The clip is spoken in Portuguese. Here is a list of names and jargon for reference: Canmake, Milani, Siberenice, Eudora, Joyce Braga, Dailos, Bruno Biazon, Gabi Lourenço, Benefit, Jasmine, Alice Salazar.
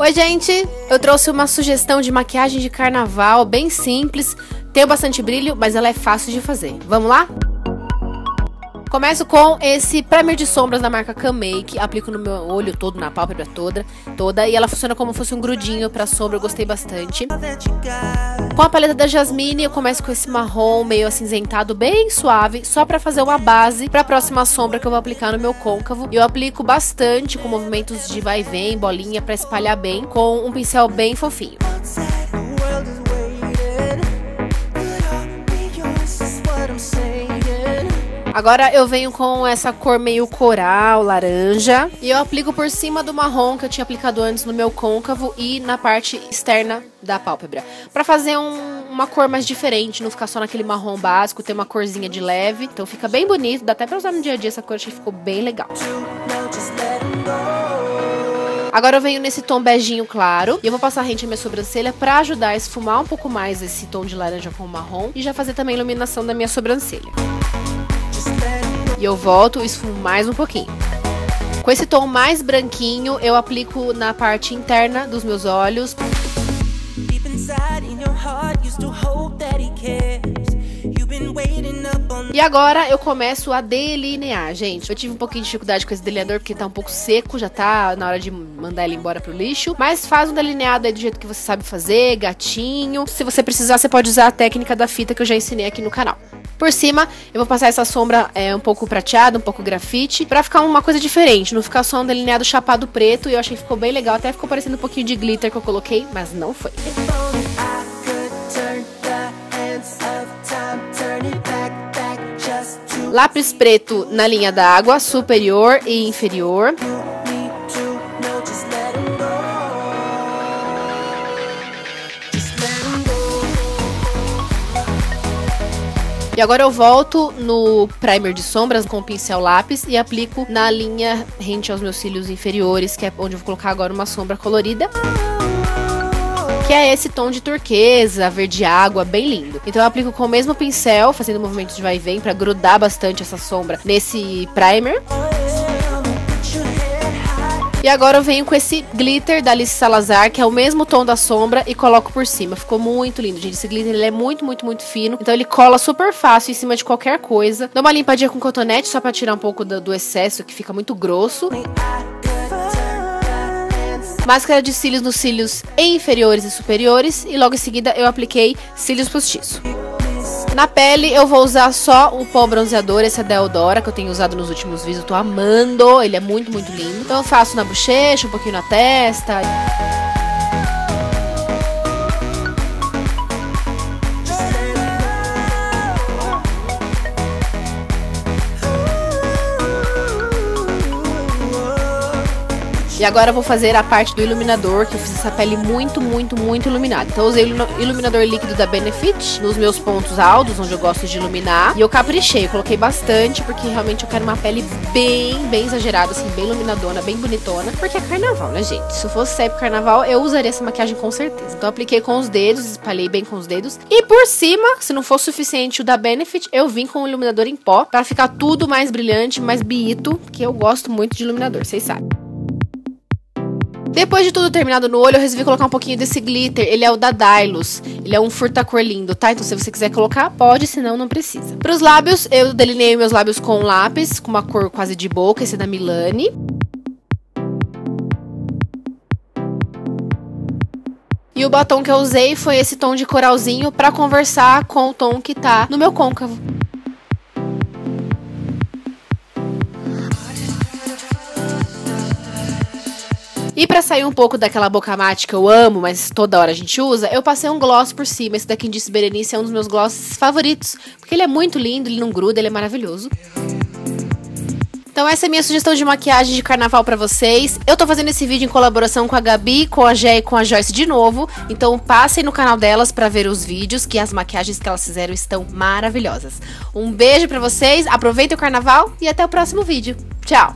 Oi, gente! Eu trouxe uma sugestão de maquiagem de carnaval bem simples, tem bastante brilho, mas ela é fácil de fazer. Vamos lá? Começo com esse primer de sombras da marca Canmake, aplico no meu olho todo, na pálpebra toda, e ela funciona como se fosse um grudinho pra sombra, eu gostei bastante. Com a paleta da Jasmine, eu começo com esse marrom meio acinzentado, bem suave, só pra fazer uma base pra próxima sombra que eu vou aplicar no meu côncavo. E eu aplico bastante com movimentos de vai e vem, bolinha, pra espalhar bem, com um pincel bem fofinho. Agora eu venho com essa cor meio coral, laranja, e eu aplico por cima do marrom que eu tinha aplicado antes no meu côncavo e na parte externa da pálpebra, pra fazer uma cor mais diferente, não ficar só naquele marrom básico, ter uma corzinha de leve. Então fica bem bonito, dá até pra usar no dia a dia essa cor, achei que ficou bem legal. Agora eu venho nesse tom beijinho claro e eu vou passar rente à minha sobrancelha pra ajudar a esfumar um pouco mais esse tom de laranja com o marrom e já fazer também a iluminação da minha sobrancelha. E eu volto e esfumo mais um pouquinho. Com esse tom mais branquinho, eu aplico na parte interna dos meus olhos. E agora eu começo a delinear, gente. Eu tive um pouquinho de dificuldade com esse delineador porque tá um pouco seco, já tá na hora de mandar ele embora pro lixo. Mas faz um delineado aí do jeito que você sabe fazer, gatinho. Se você precisar, você pode usar a técnica da fita que eu já ensinei aqui no canal. Por cima, eu vou passar essa sombra um pouco prateada, um pouco grafite, pra ficar uma coisa diferente, não ficar só um delineado chapado preto, e eu achei que ficou bem legal, até ficou parecendo um pouquinho de glitter que eu coloquei, mas não foi. Lápis preto na linha da água, superior e inferior. E agora eu volto no primer de sombras com o pincel lápis e aplico na linha rente aos meus cílios inferiores, que é onde eu vou colocar agora uma sombra colorida, que é esse tom de turquesa, verde água, bem lindo. Então eu aplico com o mesmo pincel, fazendo movimentos de vai e vem pra grudar bastante essa sombra nesse primer. E agora eu venho com esse glitter da Alice Salazar, que é o mesmo tom da sombra, e coloco por cima. Ficou muito lindo, gente. Esse glitter ele é muito fino, então ele cola super fácil em cima de qualquer coisa. Dou uma limpadinha com cotonete só pra tirar um pouco do excesso, que fica muito grosso. Máscara de cílios nos cílios inferiores e superiores, e logo em seguida eu apliquei cílios postiço. Na pele eu vou usar só o pó bronzeador, esse é da Eudora, que eu tenho usado nos últimos vídeos, eu tô amando, ele é muito lindo. Então eu faço na bochecha, um pouquinho na testa. E agora eu vou fazer a parte do iluminador, que eu fiz essa pele muito iluminada. Então eu usei o iluminador líquido da Benefit nos meus pontos altos, onde eu gosto de iluminar. E eu caprichei, eu coloquei bastante, porque realmente eu quero uma pele bem exagerada, assim, bem iluminadona, bem bonitona. Porque é carnaval, né, gente? Se eu fosse sair pro carnaval, eu usaria essa maquiagem com certeza. Então eu apliquei com os dedos, espalhei bem com os dedos. E por cima, se não for suficiente o da Benefit, eu vim com o iluminador em pó, pra ficar tudo mais brilhante, mais bonito, que eu gosto muito de iluminador, vocês sabem. Depois de tudo terminado no olho, eu resolvi colocar um pouquinho desse glitter, ele é o da Dailos, ele é um furtacor lindo, tá? Então se você quiser colocar, pode, senão não precisa. Para os lábios, eu delineei meus lábios com um lápis, com uma cor quase de boca, esse é da Milani. E o batom que eu usei foi esse tom de coralzinho para conversar com o tom que tá no meu côncavo. E pra sair um pouco daquela boca mate que eu amo, mas toda hora a gente usa, eu passei um gloss por cima. Esse daqui de Siberenice é um dos meus glosses favoritos, porque ele é muito lindo, ele não gruda, ele é maravilhoso. Então essa é a minha sugestão de maquiagem de carnaval pra vocês. Eu tô fazendo esse vídeo em colaboração com a Gabi, com a Je e com a Joyce de novo. Então passem no canal delas pra ver os vídeos, que as maquiagens que elas fizeram estão maravilhosas. Um beijo pra vocês, aproveitem o carnaval e até o próximo vídeo. Tchau!